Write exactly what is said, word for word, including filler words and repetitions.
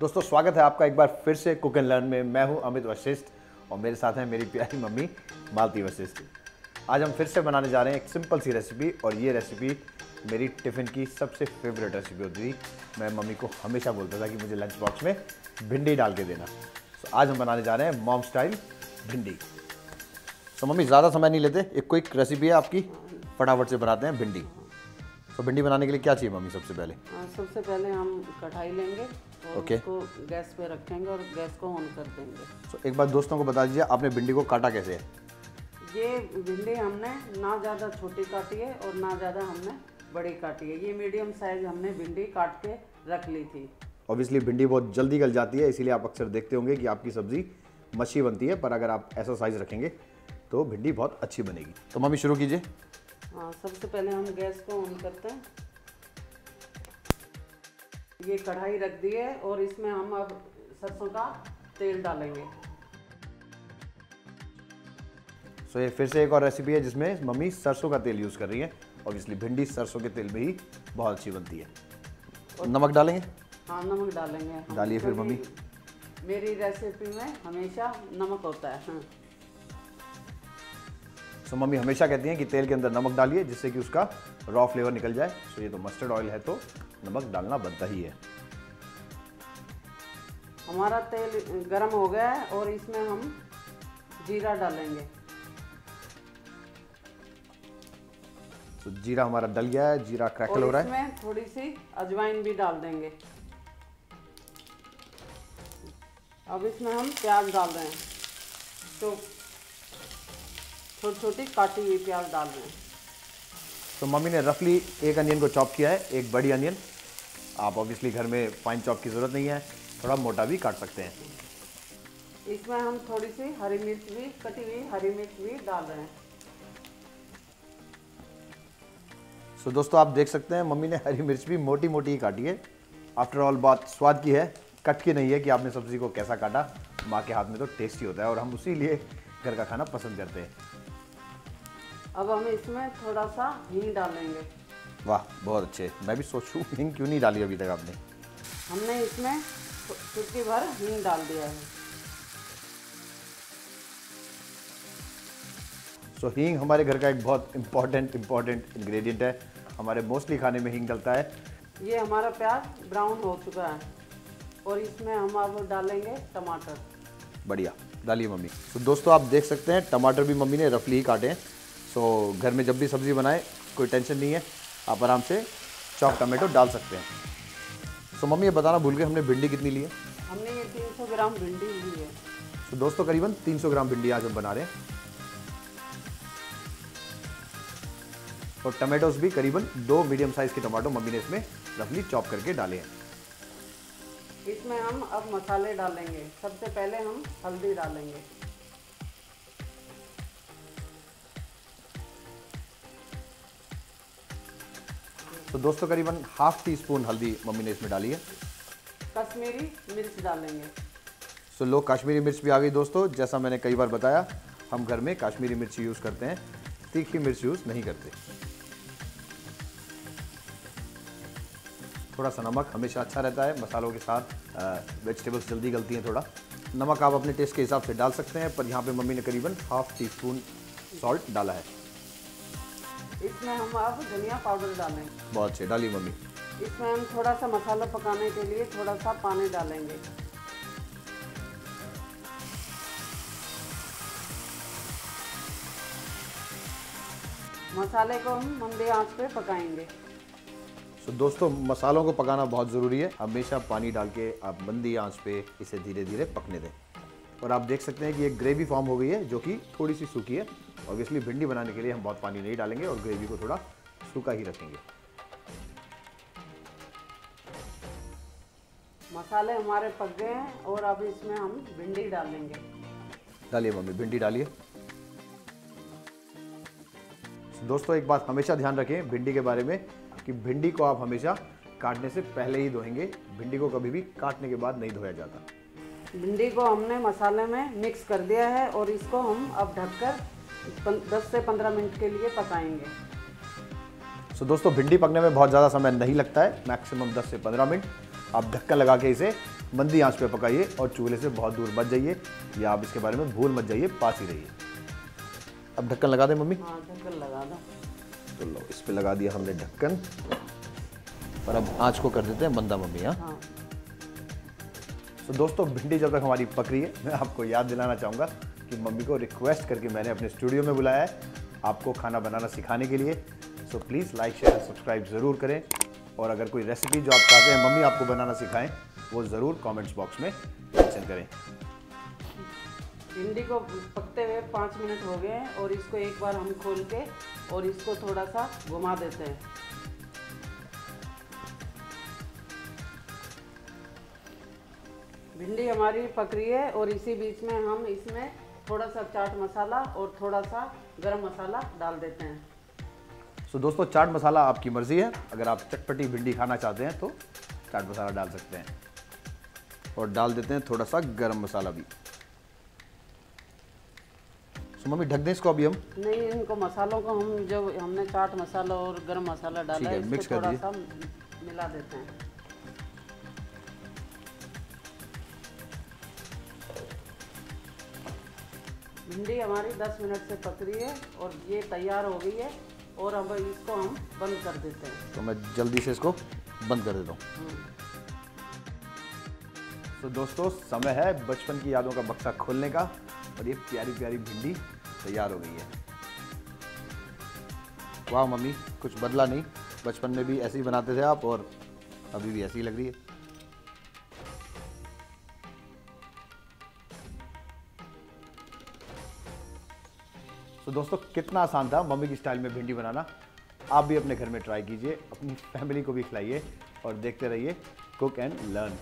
दोस्तों स्वागत है आपका एक बार फिर से कुकिंग लर्न में। मैं हूं अमित वशिष्ठ और मेरे साथ हैं मेरी प्यारी मम्मी मालती वशिष्ठ। आज हम फिर से बनाने जा रहे हैं एक सिंपल सी रेसिपी और ये रेसिपी मेरी टिफ़िन की सबसे फेवरेट रेसिपी होती थी। मैं मम्मी को हमेशा बोलता था कि मुझे लंच बॉक्स में भिंडी डाल के देना। तो आज हम बनाने जा रहे हैं मॉम स्टाइल भिंडी। तो मम्मी ज़्यादा समय नहीं लेते, एक क्विक रेसिपी है आपकी, फटाफट से बनाते हैं भिंडी। तो भिंडी बनाने के लिए क्या चाहिए मम्मी? सबसे पहले सबसे पहले हम कढ़ाई लेंगे और ओके इसको गैस पे रखेंगे और गैस को ऑन कर देंगे। तो एक बार दोस्तों को बता दीजिए आपने भिंडी को काटा कैसे है? ये भिंडी हमने ना ज़्यादा छोटी काटी है और ना ज़्यादा हमने बड़ी काटी है। ये मीडियम साइज हमने भिंडी काट के रख ली थी। ऑब्वियसली भिंडी बहुत जल्दी गल जाती है, इसीलिए आप अक्सर देखते होंगे कि आपकी सब्ज़ी मच्छी बनती है, पर अगर आप ऐसा साइज़ रखेंगे तो भिंडी बहुत अच्छी बनेगी। तो मम्मी शुरू कीजिए। हाँ, सबसे पहले हम गैस को ऑन करते हैं। ये कढ़ाई रख दी है और इसमें हम अब सरसों का तेल डालेंगे। सो so, ये फिर से एक और रेसिपी है जिसमें मम्मी सरसों का तेल यूज़ कर रही है। ऑब्वियसली भिंडी सरसों के तेल में ही बहुत अच्छी बनती है। और नमक डालेंगे? हाँ, नमक डालेंगे। डालिए फिर मम्मी। मेरी रेसिपी में हमेशा नमक होता है। हाँ। तो मम्मी हमेशा कहती हैं कि तेल के अंदर नमक डालिए जिससे कि उसका रॉ फ्लेवर निकल जाए। तो ये तो मस्टर्ड ऑयल है तो नमक डालना बनता ही है। हमारा तेल गरम हो गया है और इसमें हम जीरा डालेंगे। तो जीरा हमारा डल गया है, जीरा क्रैकल हो रहा है। इसमें थोड़ी सी अजवाइन भी डाल देंगे। अब इसमें हम प्याज डाल रहे हैं, तो छोटी छोटी काटी हुई प्याज डाल रहे हैं। तो मम्मी ने रफली एक अनियन को चॉप किया है, एक बड़ी अनियन। आप ऑब्वियसली घर में फाइन चॉप की ज़रूरत नहीं है, थोड़ा मोटा भी काट सकते हैं। इसमें हम थोड़ी सी हरी मिर्च भी, कटी हुई हरी मिर्च भी डाल रहे हैं। सो so, दोस्तों आप देख सकते हैं मम्मी ने हरी मिर्च भी मोटी मोटी ही काटी है। आफ्टर ऑल बात स्वाद की है, कट की नहीं है कि आपने सब्जी को कैसा काटा। माँ के हाथ में तो टेस्टी होता है और हम उसी लिए घर का खाना पसंद करते हैं। अब हम इसमें थोड़ा सा हींग डालेंगे। वाह, बहुत अच्छे। मैं भी सोचूं हींग क्यों नहीं डाली अभी तक आपने। हमने इसमें चुटकी भर हींग डाल दिया है। सो so, हींग हमारे घर का एक बहुत इम्पोर्टेंट इम्पोर्टेंट इंग्रेडिएंट है। हमारे मोस्टली खाने में हींग डलता है। ये हमारा प्याज ब्राउन हो चुका है और इसमें हम अब डालेंगे टमाटर। बढ़िया, डालिए मम्मी। तो दोस्तों आप देख सकते हैं टमाटर भी मम्मी ने रफली ही काटे हैं। सो so, घर में जब भी सब्ज़ी बनाए कोई टेंशन नहीं है, आप आराम से चॉप टमाटो डाल सकते हैं। सो so, मम्मी ये बताना भूल गए हमने भिंडी कितनी ली है? हमने ये तीन सौ ग्राम भिंडी ली है। तो so, दोस्तों करीबन तीन सौ ग्राम भिंडी आज हम बना रहे हैं और टमाटोस भी करीबन दो मीडियम साइज़ के टमाटो मम्मी ने इसमें रफली चॉप करके डाले हैं। इसमें हम अब मसाले डालेंगे। सबसे पहले हम हल्दी डालेंगे। तो दोस्तों करीबन हाफ टी स्पून हल्दी मम्मी ने इसमें डाली है। कश्मीरी मिर्च डालेंगे। सो लो कश्मीरी मिर्च भी आ गई। दोस्तों जैसा मैंने कई बार बताया हम घर में कश्मीरी मिर्च यूज़ करते हैं, तीखी मिर्च यूज़ नहीं करते। थोड़ा सा नमक हमेशा अच्छा रहता है, मसालों के साथ वेजिटेबल्स जल्दी गलती हैं। थोड़ा नमक आप अपने टेस्ट के हिसाब से डाल सकते हैं, पर यहाँ पे मम्मी ने करीबन हाफ टी स्पून सॉल्ट डाला है। इसमें हम आप धनिया पाउडर डालें। बहुत अच्छे, डाली मम्मी। इसमें हम थोड़ा सा मसाला पकाने के लिए थोड़ा सा पानी डालेंगे। मसाले को हम मंदी आंच पे पकाएंगे। तो so, दोस्तों मसालों को पकाना बहुत ज़रूरी है। हमेशा पानी डाल के आप मंदी आंच पे इसे धीरे धीरे पकने दें। और आप देख सकते हैं कि ये ग्रेवी फॉर्म हो गई है जो कि थोड़ी सी सूखी है। ऑब्वियसली भिंडी बनाने के लिए हम बहुत पानी नहीं डालेंगे और ग्रेवी को थोड़ा सूखा ही रखेंगे। मसाले हमारे पक गए हैं और अब इसमें हम भिंडी डालेंगे। डालिए मम्मी, भिंडी डालिए। दोस्तों एक बात हमेशा ध्यान रखें भिंडी के बारे में कि भिंडी को आप हमेशा काटने से पहले ही धोएंगे। भिंडी को कभी भी काटने के बाद नहीं धोया जाता। भिंडी को हमने मसाले में मिक्स कर दिया है और इसको हम अब ढककर दस से पंद्रह मिनट के लिए पकाएंगे। सो so, दोस्तों भिंडी पकने में बहुत ज़्यादा समय नहीं लगता है, मैक्सिमम दस से पंद्रह मिनट। आप ढक्कन लगा के इसे मंदी आंच पे पकाइए और चूल्हे से बहुत दूर मत जाइए, या आप इसके बारे में भूल मत जाइए, पास ही रहिए। अब ढक्कन लगा दें मम्मी? हाँ, ढक्कन लगा दो। तो लो, इस पे लगा दिया हमने ढक्कन और अब आंच को कर देते हैं मंदा मम्मी। हाँ, हाँ। तो दोस्तों भिंडी जब तक हमारी पक रही है, मैं आपको याद दिलाना चाहूँगा कि मम्मी को रिक्वेस्ट करके मैंने अपने स्टूडियो में बुलाया है आपको खाना बनाना सिखाने के लिए। सो please like share and subscribe ज़रूर करें, और अगर कोई रेसिपी जो आप चाहते हैं मम्मी आपको बनाना सिखाएं वो ज़रूर कमेंट्स बॉक्स में मेंशन करें। भिंडी को पकते हुए पाँच मिनट हो गए हैं और इसको एक बार हम खोल के और इसको थोड़ा सा घुमा देते हैं। भिंडी हमारी पक रही है और इसी बीच में हम इसमें थोड़ा सा चाट मसाला और थोड़ा सा गरम मसाला डाल देते हैं। सो so, दोस्तों चाट मसाला आपकी मर्जी है, अगर आप चटपटी भिंडी खाना चाहते हैं तो चाट मसाला डाल सकते हैं, और डाल देते हैं थोड़ा सा गरम मसाला भी। सो so, मम्मी ढक दें इसको अभी हम? नहीं, इनको मसालों को हम जब हमने चाट मसाला और गरम मसाला डाला है मिक्स कर थोड़ा सा मिला देते हैं। भिंडी हमारी दस मिनट से पक रही है और ये तैयार हो गई है, और अब इसको हम बंद कर देते हैं। तो मैं जल्दी से इसको बंद कर देता हूँ। तो दोस्तों समय है बचपन की यादों का बक्सा खोलने का, और ये प्यारी प्यारी भिंडी तैयार हो गई है। वाह मम्मी, कुछ बदला नहीं, बचपन में भी ऐसे ही बनाते थे आप और अभी भी ऐसी ही लग रही है। तो दोस्तों कितना आसान था मम्मी की स्टाइल में भिंडी बनाना। आप भी अपने घर में ट्राई कीजिए, अपनी फैमिली को भी खिलाइए, और देखते रहिए कुक एंड लर्न।